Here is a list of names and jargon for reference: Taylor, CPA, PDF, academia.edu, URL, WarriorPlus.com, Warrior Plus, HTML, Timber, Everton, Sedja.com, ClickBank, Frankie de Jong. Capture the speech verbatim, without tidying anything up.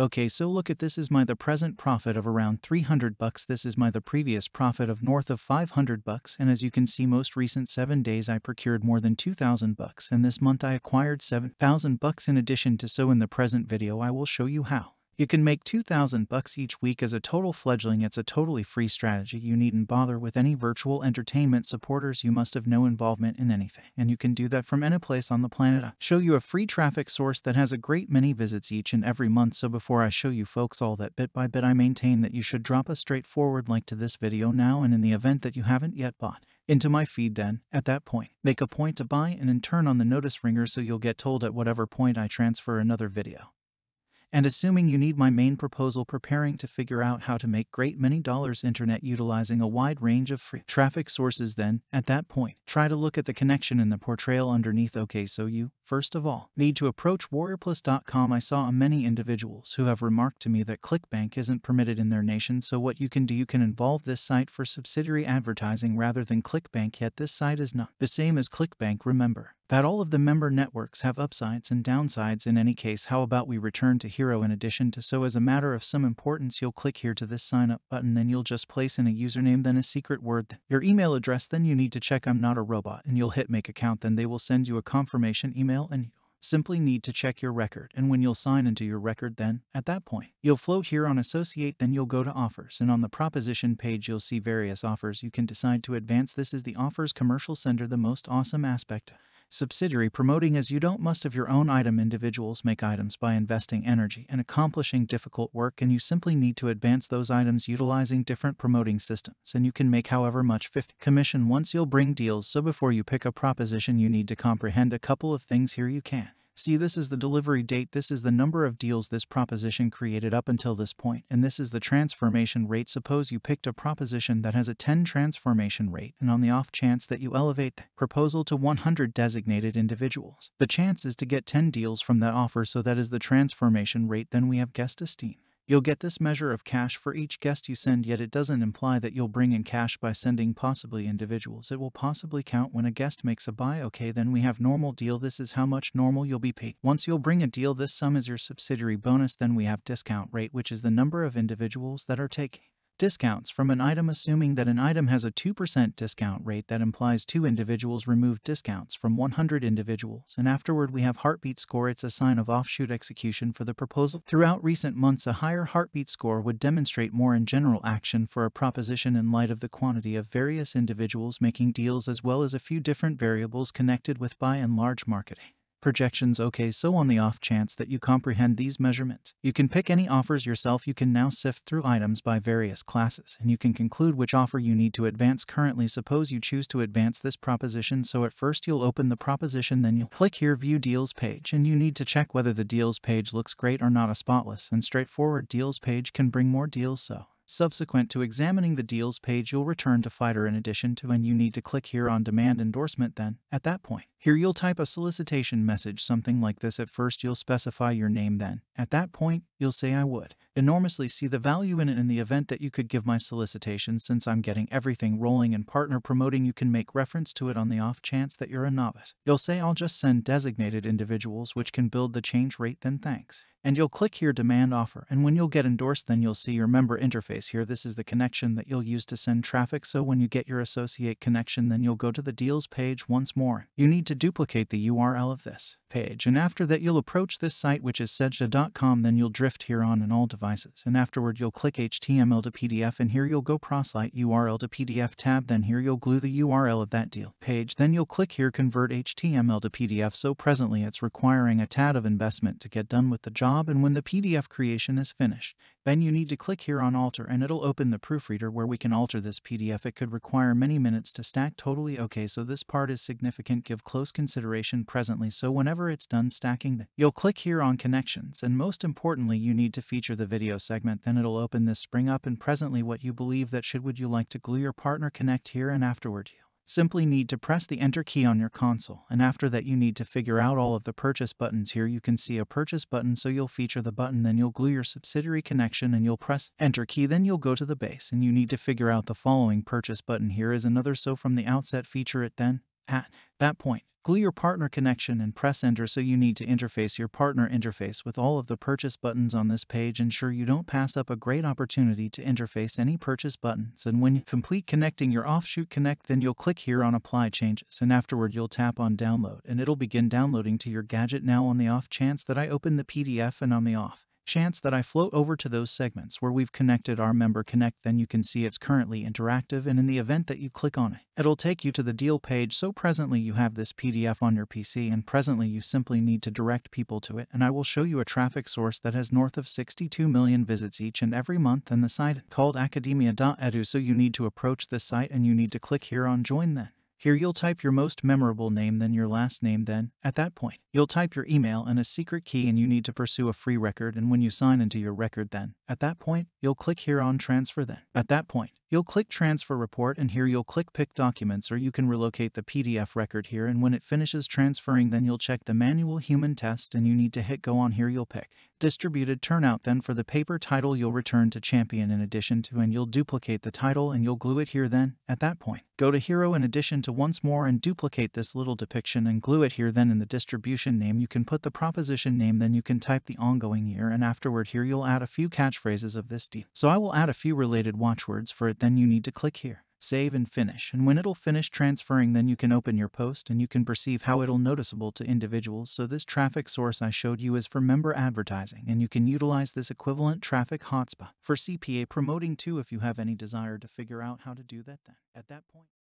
Okay, so look at this is my the present profit of around three hundred bucks. This is my the previous profit of north of five hundred bucks, and as you can see, most recent seven days I procured more than two thousand bucks, and this month I acquired seven thousand bucks in addition to. So in the present video I will show you how you can make two thousand bucks each week as a total fledgling. It's a totally free strategy. You needn't bother with any virtual entertainment supporters. You must have no involvement in anything, and you can do that from any place on the planet. I show you a free traffic source that has a great many visits each and every month. So before I show you folks all that bit by bit, I maintain that you should drop a straightforward like to this video now, and in the event that you haven't yet bought into my feed, then at that point make a point to buy and then turn on the notice ringer so you'll get told at whatever point I transfer another video. And assuming you need my main proposal, preparing to figure out how to make great many dollars internet utilizing a wide range of free traffic sources, then at that point try to look at the connection in the portrayal underneath. Okay, so you first of all need to approach warrior plus dot com. I saw many individuals who have remarked to me that ClickBank isn't permitted in their nation, so what you can do, you can involve this site for subsidiary advertising rather than ClickBank, yet this site is not the same as ClickBank. Remember that all of the member networks have upsides and downsides. In any case, how about we return to hero in addition to, so as a matter of some importance, you'll click here to this sign up button, then you'll just place in a username, then a secret word, then your email address, then you need to check I'm not a robot, and you'll hit make account, then they will send you a confirmation email, and you simply need to check your record, and when you'll sign into your record, then at that point you'll float here on associate, then you'll go to offers, and on the proposition page you'll see various offers. You can decide to advance. This is the offers commercial center, the most awesome aspect. Subsidiary promoting as you don't must have your own item. Individuals make items by investing energy and accomplishing difficult work, and you simply need to advance those items utilizing different promoting systems, and you can make however much fifty commission once you'll bring deals. So before you pick a proposition, you need to comprehend a couple of things here. You can see this is the delivery date, this is the number of deals this proposition created up until this point, and this is the transformation rate. Suppose you picked a proposition that has a ten transformation rate, and on the off chance that you elevate the proposal to one hundred designated individuals, the chance is to get ten deals from that offer, so that is the transformation rate. Then we have guest esteem. You'll get this measure of cash for each guest you send, yet it doesn't imply that you'll bring in cash by sending possibly individuals. It will possibly count when a guest makes a buy. Okay, then we have normal deal. This is how much normal you'll be paid once you'll bring a deal. This sum is your subsidiary bonus. Then we have discount rate, which is the number of individuals that are taking discounts from an item. Assuming that an item has a two percent discount rate, that implies two individuals remove discounts from one hundred individuals. And afterward we have heartbeat score. It's a sign of offshoot execution for the proposal. Throughout recent months, a higher heartbeat score would demonstrate more in general action for a proposition in light of the quantity of various individuals making deals, as well as a few different variables connected with by and large marketing projections. Okay, so on the off chance that you comprehend these measurements, you can pick any offers yourself. You can now sift through items by various classes, and you can conclude which offer you need to advance currently. Suppose you choose to advance this proposition, so at first you'll open the proposition, then you'll click here view deals page, and you need to check whether the deals page looks great or not. A spotless and straightforward deals page can bring more deals, so subsequent to examining the deals page, you'll return to fighter in addition to, and you need to click here on demand endorsement. Then at that point here you'll type a solicitation message, something like this. At first you'll specify your name, then at that point you'll say I would enormously see the value in it in the event that you could give my solicitation since I'm getting everything rolling in partner promoting. You can make reference to it on the off chance that you're a novice. You'll say I'll just send designated individuals, which can build the change rate. Then thanks, and you'll click here demand offer, and when you'll get endorsed, then you'll see your member interface here. This is the connection that you'll use to send traffic. So when you get your associate connection, then you'll go to the deals page once more. You need to duplicate the U R L of this page, and after that you'll approach this site, which is Sedja dot com, then you'll drift here on and all devices, and afterward you'll click H T M L to P D F, and here you'll go prosite U R L to P D F tab, then here you'll glue the U R L of that deal page, then you'll click here convert H T M L to P D F. So presently it's requiring a tad of investment to get done with the job, and when the P D F creation is finished, then you need to click here on alter, and it'll open the proofreader where we can alter this P D F. It could require many minutes to stack totally. Okay, so this part is significant, give close consideration presently. So whenever it's done stacking, you'll click here on connections, and most importantly you need to feature the video segment. Then it'll open this spring up, and presently what you believe that should would you like to glue your partner connect here, and afterward you simply need to press the enter key on your console, and after that you need to figure out all of the purchase buttons. Here you can see a purchase button, so you'll feature the button, then you'll glue your subsidiary connection, and you'll press enter key, then you'll go to the base, and you need to figure out the following purchase button. Here is another, so from the outset feature it, then At that point, glue your partner connection and press enter. So you need to interface your partner interface with all of the purchase buttons on this page. Ensure you don't pass up a great opportunity to interface any purchase buttons, and when you complete connecting your offshoot connect, then you'll click here on apply changes, and afterward you'll tap on download and it'll begin downloading to your gadget. Now, on the off chance that I open the P D F and on the off chance that I float over to those segments where we've connected our member connect, then you can see it's currently interactive, and in the event that you click on it, it'll take you to the deal page. So presently you have this P D F on your P C, and presently you simply need to direct people to it, and I will show you a traffic source that has north of sixty-two million visits each and every month, and the site called academia dot e d u. So you need to approach this site and you need to click here on join. Then here you'll type your most memorable name, then your last name, then, at that point, you'll type your email and a secret key, and you need to pursue a free record, and when you sign into your record, then, at that point, you'll click here on transfer, then, at that point, you'll click transfer report, and here you'll click pick documents, or you can relocate the P D F record here, and when it finishes transferring, then you'll check the manual human test, and you need to hit go on here. You'll pick distributed turnout, then for the paper title you'll return to champion in addition to, and you'll duplicate the title and you'll glue it here, then, at that point, go to hero in addition to once more and duplicate this little depiction and glue it here, then in the distribution name you can put the proposition name, then you can type the ongoing year, and afterward here you'll add a few catchphrases of this deal. So I will add a few related watchwords for it, then you need to click here, save and finish, and when it'll finish transferring, then you can open your post and you can perceive how it'll noticeable to individuals. So this traffic source I showed you is for member advertising, and you can utilize this equivalent traffic hotspot for C P A promoting too if you have any desire to figure out how to do that then. At that point